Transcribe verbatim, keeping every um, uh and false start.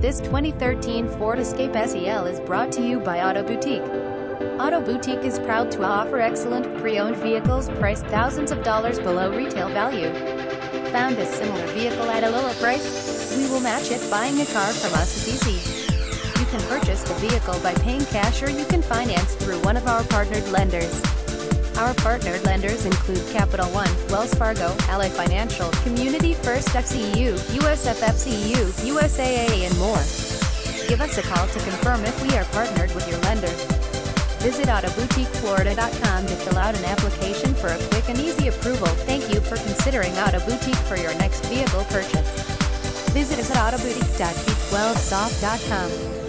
This twenty thirteen Ford Escape S E L is brought to you by Auto Boutique. Auto Boutique is proud to offer excellent pre-owned vehicles priced thousands of dollars below retail value. Found a similar vehicle at a lower price? We will match it. Buying a car from us is easy. You can purchase the vehicle by paying cash, or you can finance through one of our partnered lenders. Our partnered lenders include Capital One, Wells Fargo, Ally Financial, Community First F C U, U S F F C U, U S A A and more. Give us a call to confirm if we are partnered with your lender. Visit autoboutique Florida dot com to fill out an application for a quick and easy approval. Thank you for considering Auto Boutique for your next vehicle purchase. Visit us at autoboutique dot v twelve soft dot com.